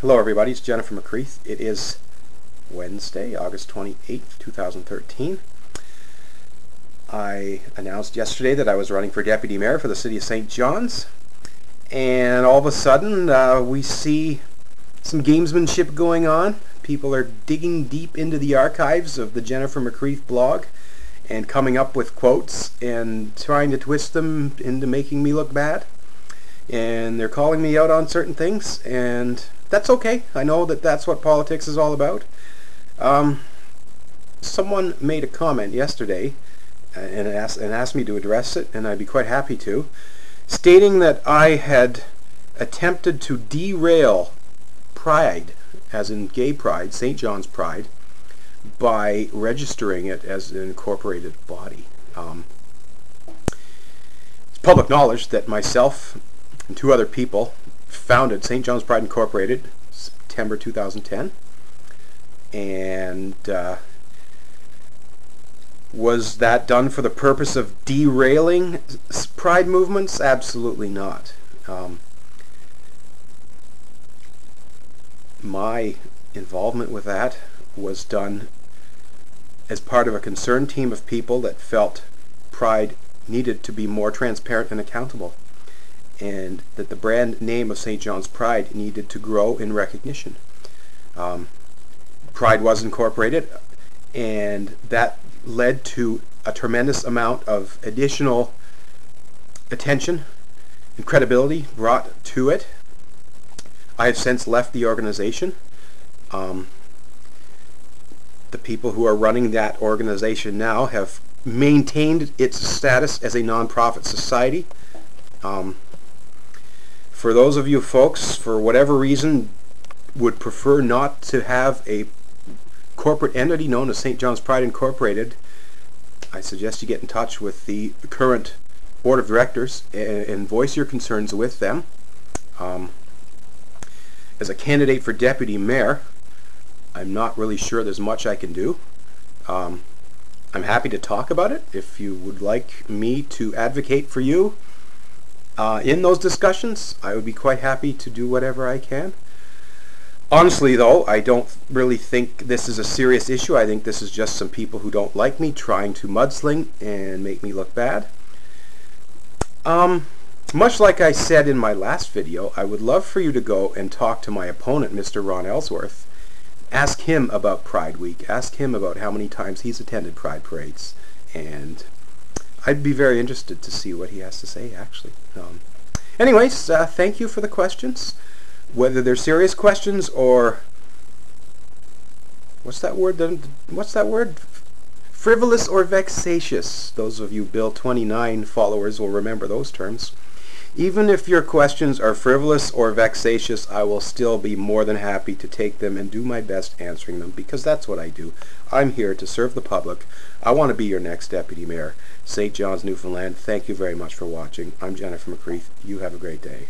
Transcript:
Hello everybody, it's Jennifer McCreath. It is Wednesday, August 28th, 2013. I announced yesterday that I was running for Deputy Mayor for the City of St. John's, and all of a sudden we see some gamesmanship going on. People are digging deep into the archives of the Jennifer McCreath blog and coming up with quotes and trying to twist them into making me look bad. And they're calling me out on certain things, and that's okay. I know that that's what politics is all about. Someone made a comment yesterday and asked me to address it, and I'd be quite happy to, stating that I had attempted to derail Pride, as in gay pride, St. John's Pride, by registering it as an incorporated body. It's public knowledge that myself and two other people founded St. John's Pride Incorporated September 2010, and was that done for the purpose of derailing pride movements? Absolutely not. My involvement with that was done as part of a concerned team of people that felt Pride needed to be more transparent and accountable, and that the brand name of St. John's Pride needed to grow in recognition. Pride was incorporated, and that led to a tremendous amount of additional attention and credibility brought to it. I have since left the organization. The people who are running that organization now have maintained its status as a nonprofit society. For those of you folks, for whatever reason, would prefer not to have a corporate entity known as St. John's Pride Incorporated, I suggest you get in touch with the current board of directors and voice your concerns with them. As a candidate for deputy mayor, I'm not really sure there's much I can do. I'm happy to talk about it if you would like me to advocate for you. In those discussions, I would be quite happy to do whatever I can. Honestly though, I don't really think this is a serious issue. I think this is just some people who don't like me trying to mudsling and make me look bad. Much like I said in my last video, I would love for you to go and talk to my opponent, Mr. Ron Ellsworth. Ask him about Pride Week. Ask him about how many times he's attended Pride parades, and I'd be very interested to see what he has to say, actually. Anyways, thank you for the questions. Whether they're serious questions or... What's that word? Frivolous or vexatious. Those of you Bill 29 followers will remember those terms. Even if your questions are frivolous or vexatious, I will still be more than happy to take them and do my best answering them, because that's what I do. I'm here to serve the public. I want to be your next Deputy Mayor. St. John's, Newfoundland, thank you very much for watching. I'm Jennifer McCreath. You have a great day.